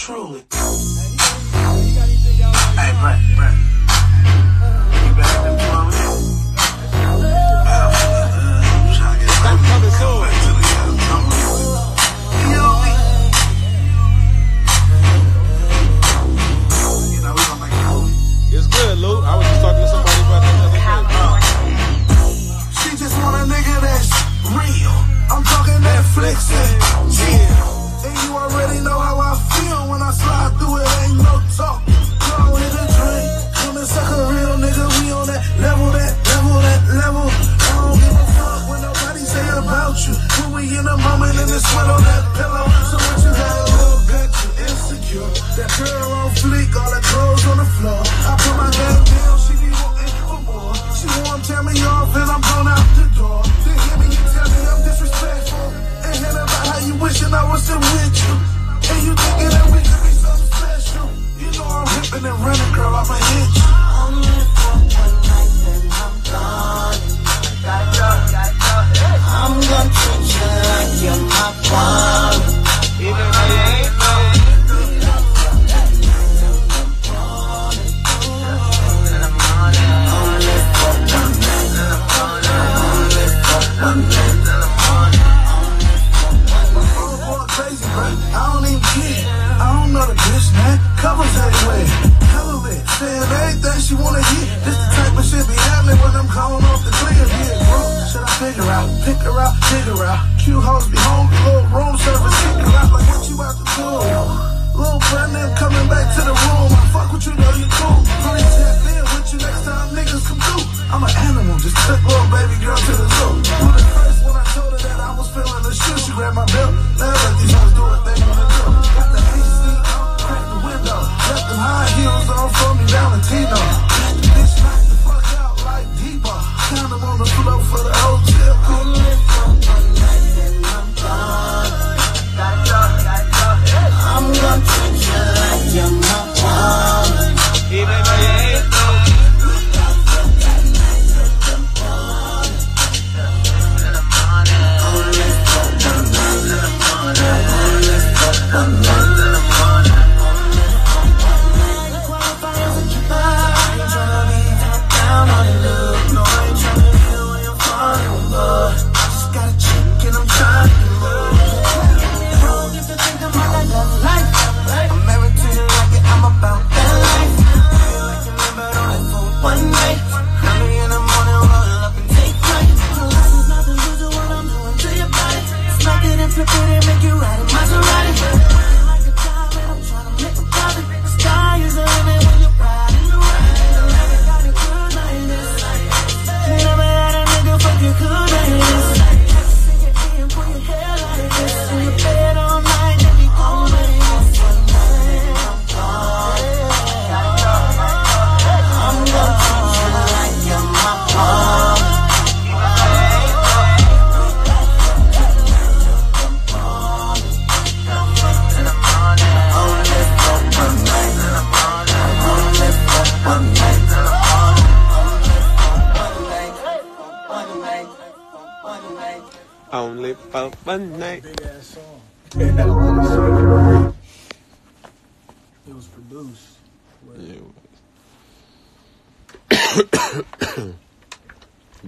Truly. Hey, Brent. You better than plumbing. I'm trying to get come back to the guy. You know me. You know, we gonna make it cool. It's good, Lou. I was just talking to somebody about that other thing. She just want a nigga that's real. I'm talking Netflix and chill. And you already know how I feel when I slide through it, ain't no talk. Throw in a drink, come and suck a real nigga, we on that level, that level. I don't give a fuck when nobody say about you. When we in the moment and the sweat on that pillow. So what you got a little bit too insecure. That girl on fleek, all the clothes on the floor. I put my damn down, she be wanting for more. She won't tear me off and I'm going out the door. They hear me, you tell me I'm disrespectful. And about how you wishing I was still with you. And you thinking that we could be so special. You know I'm ripping and running, girl, I'ma hit you. Only for one night, then I'm gone. I'm gonna treat you like you're my one. Even though you ain't only for one night, covers anyway, hell of it, saying everything she wanna hear. This the type of shit be happening when I'm calling off the clear here, bro. Should I pick her out? Cute hoes be home, little room service, kick her out like what you out the door. Little brand name coming back to the room. I fuck with you, know you cool. Honey, tap in with you next time niggas come through. I'm an animal, just took little baby girl to the zoo. You the first when I told her that I was feeling the shoe. She grabbed my belt, now let these hoes do what they wanna do. Got the AC. Left them high heels on for me, Valentino. Bitch, knock the fuck out like Diva. Count them on the floor for the hotel. Only for one night, then I'm gone. I'm gonna treat you like you're my one. Even though you ain't gone. Only for one night, then I'm gone. Only for one night, then I'm gone.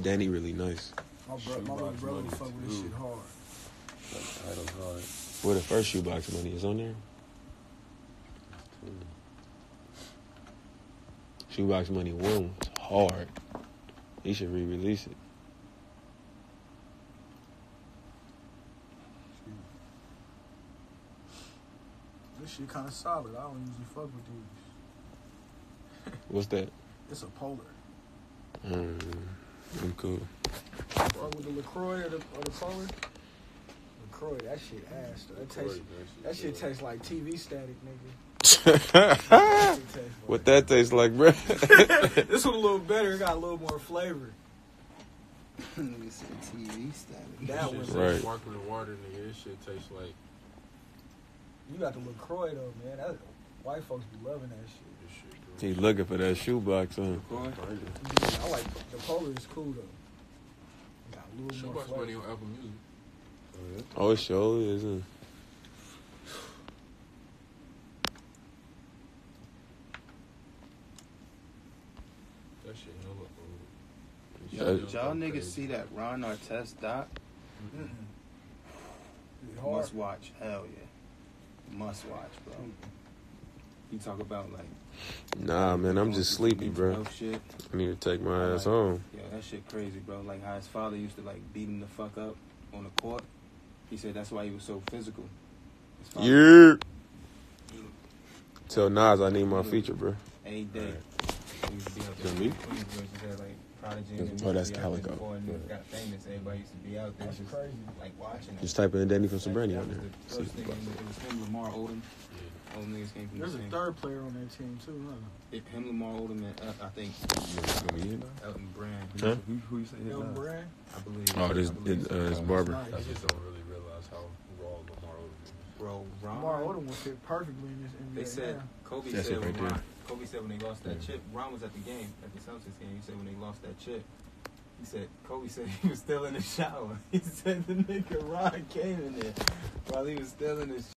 Danny really nice. My little brother fuck with this shit hard. Where the first shoebox money is on there? Shoebox money one was hard. He should re-release it. This shit kind of solid. I don't usually fuck with these. What's that? It's a Polar. I'm cool. Fuck with the LaCroix or the Polar? LaCroix, that shit ass, though. That shit tastes like TV static, nigga. What that tastes like, bro? This one a little better. It got a little more flavor. Nigga said TV static. That was right. Sparkling water, nigga. This shit tastes like. You got the LaCroix, though, man. That, white folks be loving that shit. He looking for that shoebox, huh? I like the Polar is cool though. Got a little shoebox money on Apple Music. Oh, yeah. Oh, it sure is. Huh? That shit hella old. Did y'all niggas see that Ron Artest doc? Mm-hmm. Must watch. Hell yeah. Must watch, bro. You talk about like... Nah, man, I'm just sleepy, bro. Shit. I need to take my ass home. Yeah, that shit crazy, bro. Like how his father used to like beat him the fuck up on the court. He said that's why he was so physical. Yeah. Tell Nas I need my feature, bro. Any day. Right. Me? Oh, that's Calico. Yeah. Got famous. Everybody used to be out there. That's just crazy. Like watching. Just type in Danny from Sobrani out there. First thing, it was him, Lamar Odom. Yeah. All niggas came from the team. There's a third player on that team too, huh? It, him, Lamar Odom, and I think Elton Brand. Huh? Who you say? Elton Brand. I believe. Oh, this Barber. I just don't really realize how raw Lamar Odom is. Bro, Lamar Odom would fit perfectly in this NBA. They said Kobe said when they lost that chip, Ron was at the game, at the Celtics game. He said when they lost that chip, he said, Kobe said he was still in the shower. He said the nigga Ron came in there while he was still in the